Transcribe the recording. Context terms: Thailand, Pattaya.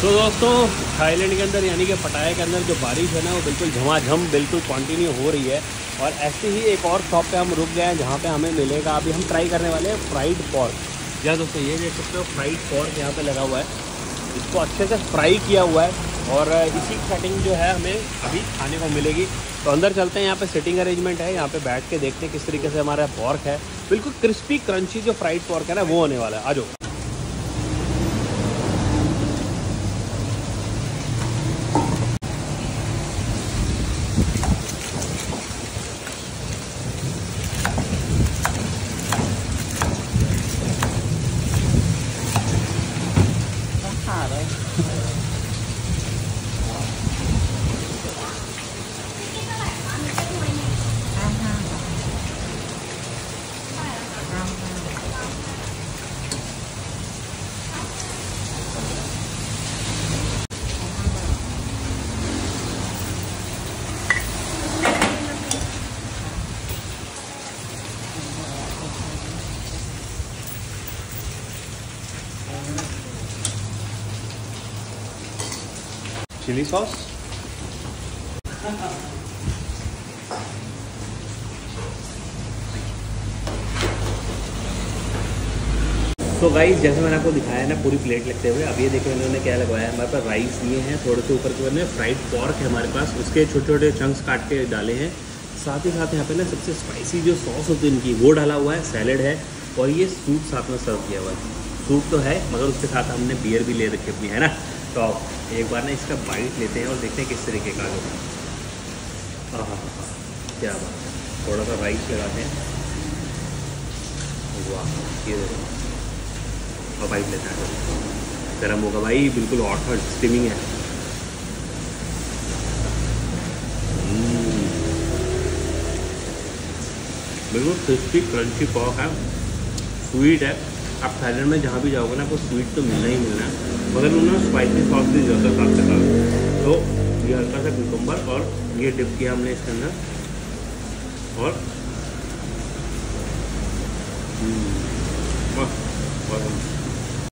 तो दोस्तों थाईलैंड के अंदर यानी कि पटाया के अंदर जो बारिश है ना वो बिल्कुल झमाझम बिल्कुल कंटिन्यू हो रही है। और ऐसे ही एक और शॉप पे हम रुक गए हैं जहाँ पे हमें मिलेगा, अभी हम ट्राई करने वाले हैं फ्राइड पॉर्क। या दोस्तों ये देख सकते हो फ्राइड पॉर्क यहाँ पे लगा हुआ है, इसको अच्छे से फ्राई किया हुआ है और इसी सेटिंग जो है हमें अभी खाने को मिलेगी। तो अंदर चलते हैं, यहाँ पे सिटिंग अरेंजमेंट है, यहाँ पे बैठ के देखते हैं किस तरीके से हमारा पॉर्क है। बिल्कुल क्रिस्पी क्रंची जो फ्राइड पॉर्क है ना वो होने वाला है। आ जाओ। चिली सॉस, तो गाइस जैसे मैंने आपको दिखाया है ना पूरी प्लेट लगते हुए, अब ये देखो इन्होंने क्या लगवाया है। हमारे पास राइस ये है, थोड़े से ऊपर के बने फ्राइड पॉर्क है हमारे पास, उसके छोटे छोटे चंक्स काट के डाले हैं। साथ ही साथ यहाँ पे ना सबसे स्पाइसी जो सॉस होती है इनकी वो डाला हुआ है, सैलेड है और ये सूप साथ में सर्व किया हुआ है। सूप तो है मगर उसके साथ हमने बियर भी ले रखी अपनी, है ना। तो एक बार ना इसका बाइट लेते हैं और देखते हैं किस तरीके का होगा। हाँ हाँ हाँ क्या बात है, थोड़ा सा राइस लगाते हैं। वाह ये देखो, बाइट लेते हैं, गर्म होगा भाई, बिल्कुल हॉट हॉट स्टीमिंग है। बिल्कुल क्रिस्पी क्रंची पॉक है, स्वीट है। आप थाईलैंड में जहाँ भी जाओगे ना आपको स्वीट तो मिलना ही मिलना है, मगर उन्होंने स्पाइसी सॉस भी ज़्यादा साथ से डाल। तो ये हल्का सा कुकुम्बर और ये डिप किया हमने इसके अंदर और बहुत